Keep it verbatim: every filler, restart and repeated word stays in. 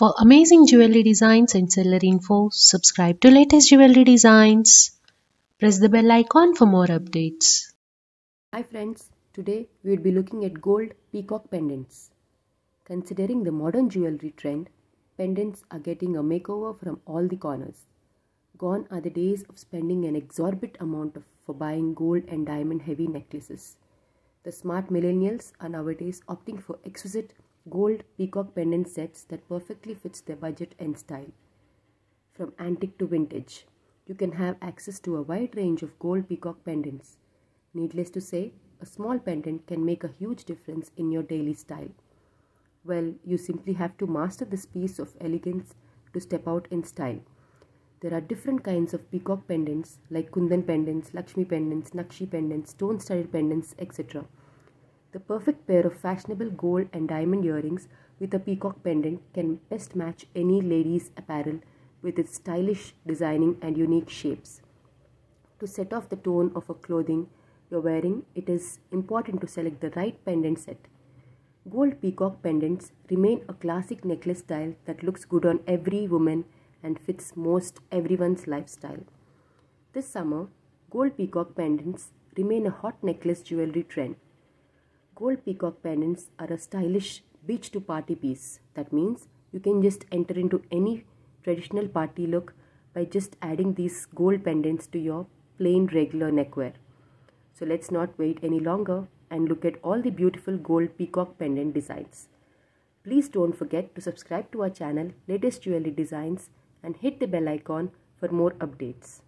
For amazing jewelry designs and seller info, subscribe to Latest Jewelry Designs. Press the bell icon for more updates. Hi friends, today we will be looking at gold peacock pendants. Considering the modern jewelry trend, pendants are getting a makeover from all the corners. Gone are the days of spending an exorbitant amount of, for buying gold and diamond heavy necklaces. The smart millennials are nowadays opting for exquisite gold peacock pendant sets that perfectly fits their budget and style. From antique to vintage, you can have access to a wide range of gold peacock pendants. Needless to say, a small pendant can make a huge difference in your daily style. Well, you simply have to master this piece of elegance to step out in style. There are different kinds of peacock pendants like Kundan pendants, Lakshmi pendants, Nakshi pendants, stone-studded pendants, et cetera. The perfect pair of fashionable gold and diamond earrings with a peacock pendant can best match any lady's apparel with its stylish designing and unique shapes. To set off the tone of a clothing you're wearing, it is important to select the right pendant set. Gold peacock pendants remain a classic necklace style that looks good on every woman and fits most everyone's lifestyle. This summer, gold peacock pendants remain a hot necklace jewelry trend. Gold peacock pendants are a stylish beach to party piece. That means you can just enter into any traditional party look by just adding these gold pendants to your plain regular neckwear. So let's not wait any longer and look at all the beautiful gold peacock pendant designs. Please don't forget to subscribe to our channel Latest Jewelry Designs and hit the bell icon for more updates.